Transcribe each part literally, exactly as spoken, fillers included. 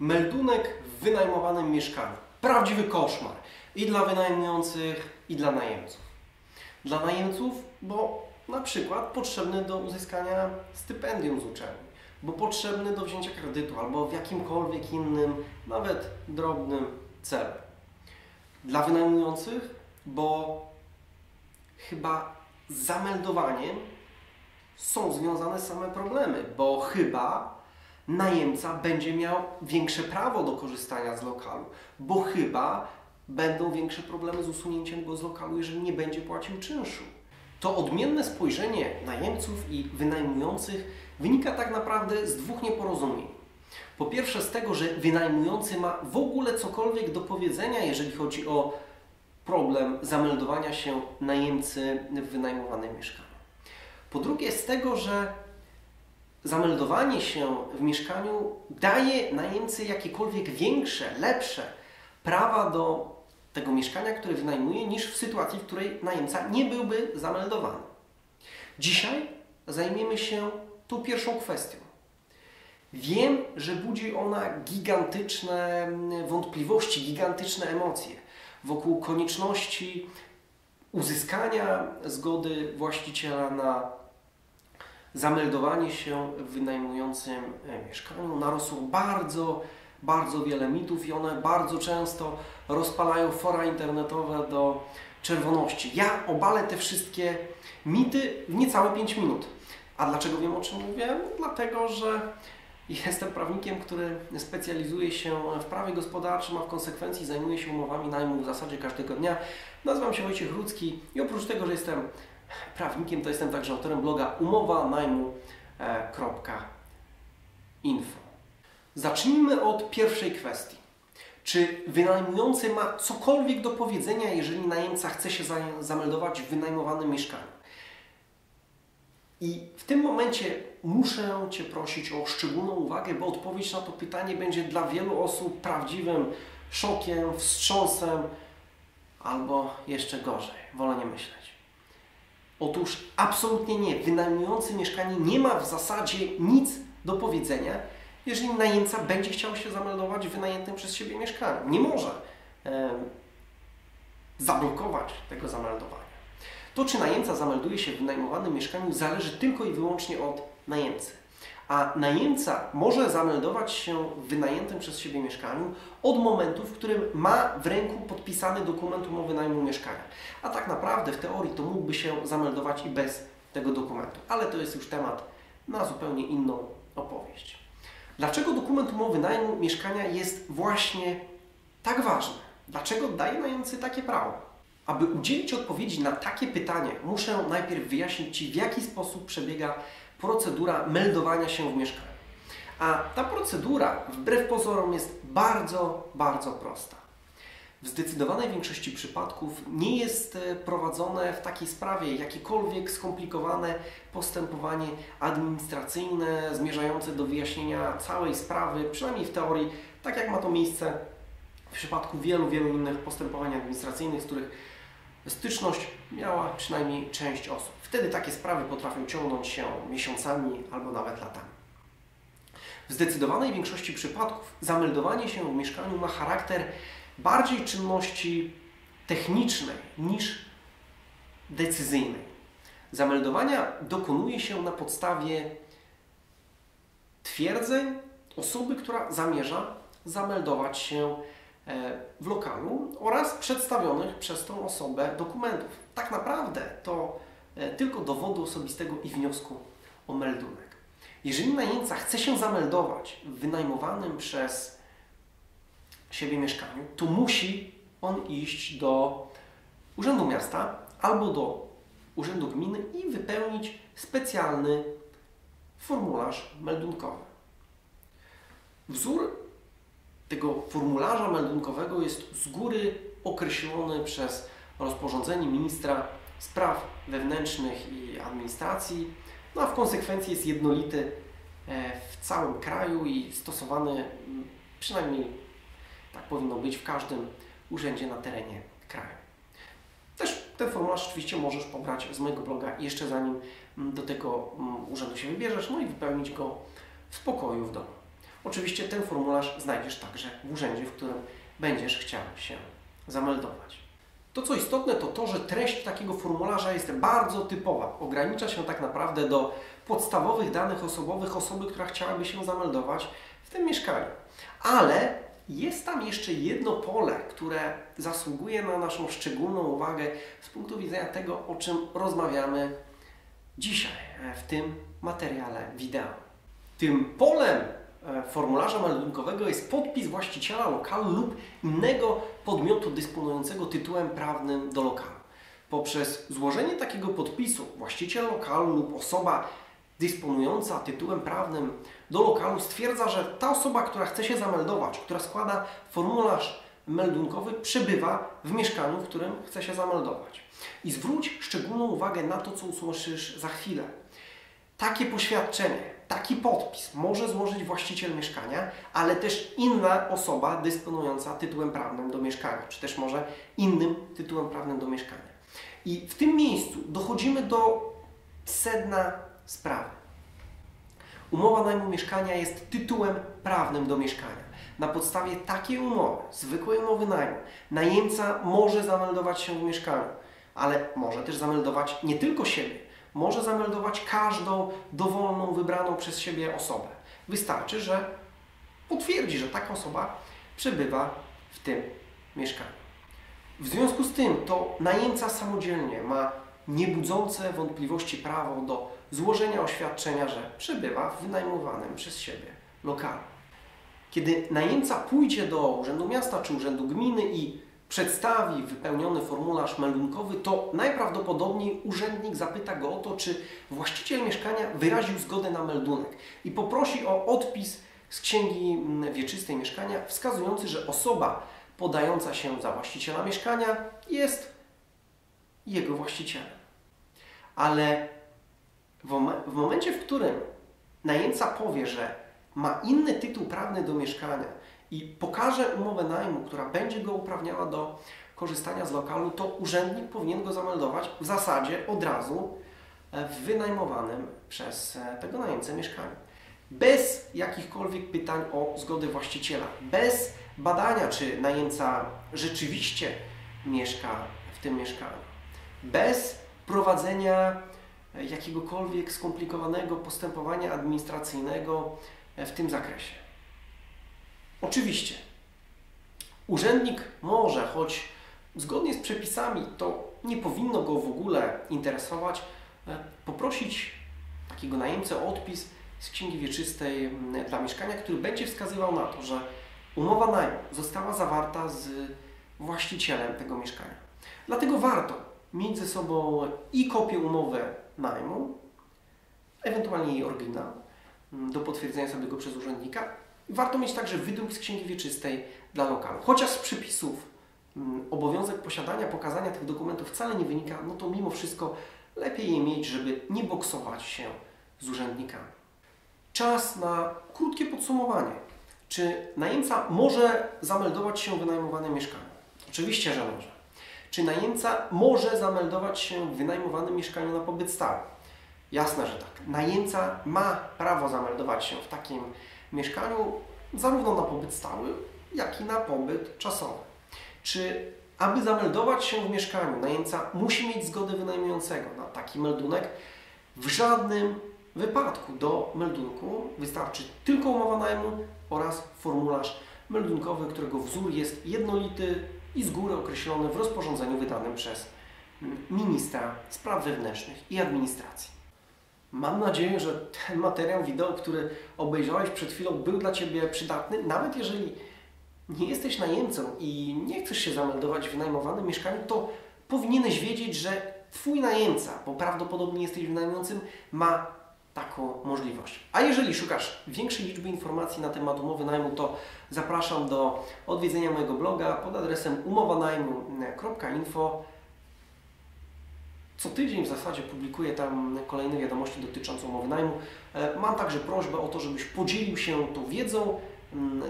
Meldunek w wynajmowanym mieszkaniu. Prawdziwy koszmar i dla wynajmujących, i dla najemców. Dla najemców, bo na przykład potrzebny do uzyskania stypendium z uczelni, bo potrzebny do wzięcia kredytu albo w jakimkolwiek innym, nawet drobnym celu. Dla wynajmujących, bo chyba z zameldowaniem są związane same problemy, bo chyba najemca będzie miał większe prawo do korzystania z lokalu, bo chyba będą większe problemy z usunięciem go z lokalu, jeżeli nie będzie płacił czynszu. To odmienne spojrzenie najemców i wynajmujących wynika tak naprawdę z dwóch nieporozumień. Po pierwsze z tego, że wynajmujący ma w ogóle cokolwiek do powiedzenia, jeżeli chodzi o problem zameldowania się najemcy w wynajmowanym mieszkaniu. Po drugie z tego, że zameldowanie się w mieszkaniu daje najemcy jakiekolwiek większe, lepsze prawa do tego mieszkania, które wynajmuje, niż w sytuacji, w której najemca nie byłby zameldowany. Dzisiaj zajmiemy się tą pierwszą kwestią. Wiem, że budzi ona gigantyczne wątpliwości, gigantyczne emocje wokół konieczności uzyskania zgody właściciela na zameldowanie się w wynajmującym mieszkaniu. Narosło bardzo, bardzo wiele mitów i one bardzo często rozpalają fora internetowe do czerwoności. Ja obalę te wszystkie mity w niecałe pięć minut. A dlaczego wiem, o czym mówię? Dlatego, że jestem prawnikiem, który specjalizuje się w prawie gospodarczym, a w konsekwencji zajmuje się umowami najmu w zasadzie każdego dnia. Nazywam się Wojciech Rudzki i oprócz tego, że jestem prawnikiem, to jestem także autorem bloga umowa najmu kropka info. Zacznijmy od pierwszej kwestii. Czy wynajmujący ma cokolwiek do powiedzenia, jeżeli najemca chce się zameldować w wynajmowanym mieszkaniu? I w tym momencie muszę Cię prosić o szczególną uwagę, bo odpowiedź na to pytanie będzie dla wielu osób prawdziwym szokiem, wstrząsem albo jeszcze gorzej. Wolę nie myśleć. Otóż absolutnie nie. Wynajmujący mieszkanie nie ma w zasadzie nic do powiedzenia, jeżeli najemca będzie chciał się zameldować w wynajętym przez siebie mieszkaniu. Nie może e, zablokować tego zameldowania. To, czy najemca zamelduje się w wynajmowanym mieszkaniu, zależy tylko i wyłącznie od najemcy. A najemca może zameldować się w wynajętym przez siebie mieszkaniu od momentu, w którym ma w ręku podpisany dokument umowy najmu mieszkania. A tak naprawdę w teorii to mógłby się zameldować i bez tego dokumentu. Ale to jest już temat na zupełnie inną opowieść. Dlaczego dokument umowy najmu mieszkania jest właśnie tak ważny? Dlaczego daje najemcy takie prawo? Aby udzielić odpowiedzi na takie pytanie, muszę najpierw wyjaśnić Ci, w jaki sposób przebiega procedura meldowania się w mieszkaniu. A ta procedura, wbrew pozorom, jest bardzo, bardzo prosta. W zdecydowanej większości przypadków nie jest prowadzone w takiej sprawie jakiekolwiek skomplikowane postępowanie administracyjne zmierzające do wyjaśnienia całej sprawy, przynajmniej w teorii, tak jak ma to miejsce w przypadku wielu, wielu innych postępowań administracyjnych, z których styczność miała przynajmniej część osób. Wtedy takie sprawy potrafią ciągnąć się miesiącami albo nawet latami. W zdecydowanej większości przypadków zameldowanie się w mieszkaniu ma charakter bardziej czynności technicznej niż decyzyjnej. Zameldowania dokonuje się na podstawie twierdzeń osoby, która zamierza zameldować się w lokalu oraz przedstawionych przez tą osobę dokumentów. Tak naprawdę to tylko dowodu osobistego i wniosku o meldunek. Jeżeli najemca chce się zameldować w wynajmowanym przez siebie mieszkaniu, to musi on iść do Urzędu Miasta albo do Urzędu Gminy i wypełnić specjalny formularz meldunkowy. Wzór tego formularza meldunkowego jest z góry określony przez rozporządzenie Ministra Spraw Wewnętrznych i Administracji, no a w konsekwencji jest jednolity w całym kraju i stosowany, przynajmniej tak powinno być, w każdym urzędzie na terenie kraju. Też ten formularz oczywiście możesz pobrać z mojego bloga jeszcze zanim do tego urzędu się wybierzesz, no i wypełnić go w spokoju w domu. Oczywiście ten formularz znajdziesz także w urzędzie, w którym będziesz chciał się zameldować. To, co istotne, to to, że treść takiego formularza jest bardzo typowa. Ogranicza się tak naprawdę do podstawowych danych osobowych osoby, która chciałaby się zameldować w tym mieszkaniu. Ale jest tam jeszcze jedno pole, które zasługuje na naszą szczególną uwagę z punktu widzenia tego, o czym rozmawiamy dzisiaj w tym materiale wideo. Tym polem formularza meldunkowego jest podpis właściciela lokalu lub innego podmiotu dysponującego tytułem prawnym do lokalu. Poprzez złożenie takiego podpisu właściciel lokalu lub osoba dysponująca tytułem prawnym do lokalu stwierdza, że ta osoba, która chce się zameldować, która składa formularz meldunkowy, przebywa w mieszkaniu, w którym chce się zameldować. I zwróć szczególną uwagę na to, co usłyszysz za chwilę. Takie poświadczenie, taki podpis może złożyć właściciel mieszkania, ale też inna osoba dysponująca tytułem prawnym do mieszkania, czy też może innym tytułem prawnym do mieszkania. I w tym miejscu dochodzimy do sedna sprawy. Umowa najmu mieszkania jest tytułem prawnym do mieszkania. Na podstawie takiej umowy, zwykłej umowy najmu, najemca może zameldować się w mieszkaniu, ale może też zameldować nie tylko siebie, może zameldować każdą dowolną, wybraną przez siebie osobę. Wystarczy, że potwierdzi, że taka osoba przebywa w tym mieszkaniu. W związku z tym to najemca samodzielnie ma niebudzące wątpliwości prawo do złożenia oświadczenia, że przebywa w wynajmowanym przez siebie lokalu. Kiedy najemca pójdzie do Urzędu Miasta czy Urzędu Gminy i przedstawi wypełniony formularz meldunkowy, to najprawdopodobniej urzędnik zapyta go o to, czy właściciel mieszkania wyraził zgodę na meldunek i poprosi o odpis z Księgi Wieczystej Mieszkania wskazujący, że osoba podająca się za właściciela mieszkania jest jego właścicielem. Ale w momencie, w którym najemca powie, że ma inny tytuł prawny do mieszkania i pokaże umowę najmu, która będzie go uprawniała do korzystania z lokalu, to urzędnik powinien go zameldować w zasadzie od razu w wynajmowanym przez tego najemcę mieszkaniu. Bez jakichkolwiek pytań o zgodę właściciela, bez badania, czy najemca rzeczywiście mieszka w tym mieszkaniu, bez prowadzenia jakiegokolwiek skomplikowanego postępowania administracyjnego w tym zakresie. Oczywiście, urzędnik może, choć zgodnie z przepisami to nie powinno go w ogóle interesować, poprosić takiego najemcę o odpis z Księgi Wieczystej dla mieszkania, który będzie wskazywał na to, że umowa najmu została zawarta z właścicielem tego mieszkania. Dlatego warto mieć ze sobą i kopię umowy najmu, ewentualnie jej oryginał, do potwierdzenia sobie go przez urzędnika. Warto mieć także wydruk z Księgi Wieczystej dla lokalu. Chociaż z przepisów m, obowiązek posiadania, pokazania tych dokumentów wcale nie wynika, no to mimo wszystko lepiej je mieć, żeby nie boksować się z urzędnikami. Czas na krótkie podsumowanie. Czy najemca może zameldować się w wynajmowanym mieszkaniu? Oczywiście, że może. Czy najemca może zameldować się w wynajmowanym mieszkaniu na pobyt stały? Jasne, że tak. Najemca ma prawo zameldować się w takim mieszkaniu zarówno na pobyt stały, jak i na pobyt czasowy. Czy aby zameldować się w mieszkaniu, najemca musi mieć zgodę wynajmującego na taki meldunek? W żadnym wypadku do meldunku wystarczy tylko umowa najmu oraz formularz meldunkowy, którego wzór jest jednolity i z góry określony w rozporządzeniu wydanym przez Ministra Spraw Wewnętrznych i Administracji. Mam nadzieję, że ten materiał wideo, który obejrzałeś przed chwilą, był dla Ciebie przydatny. Nawet jeżeli nie jesteś najemcą i nie chcesz się zameldować w wynajmowanym mieszkaniu, to powinieneś wiedzieć, że Twój najemca, bo prawdopodobnie jesteś wynajmującym, ma taką możliwość. A jeżeli szukasz większej liczby informacji na temat umowy najmu, to zapraszam do odwiedzenia mojego bloga pod adresem umowanajmu kropka info. Co tydzień w zasadzie publikuję tam kolejne wiadomości dotyczące umowy najmu. Mam także prośbę o to, żebyś podzielił się tą wiedzą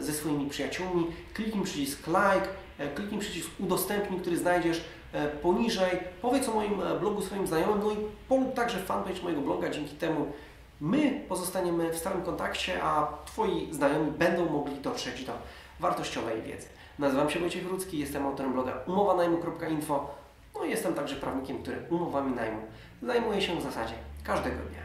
ze swoimi przyjaciółmi. Kliknij przycisk like, kliknij przycisk udostępnij, który znajdziesz poniżej. Powiedz o moim blogu swoim znajomym, no i polub także fanpage mojego bloga. Dzięki temu My pozostaniemy w stałym kontakcie, a Twoi znajomi będą mogli dotrzeć do wartościowej wiedzy. Nazywam się Wojciech Rudzki, jestem autorem bloga umowanajmu kropka info, no i jestem także prawnikiem, który umowami najmu zajmuje się w zasadzie każdego dnia.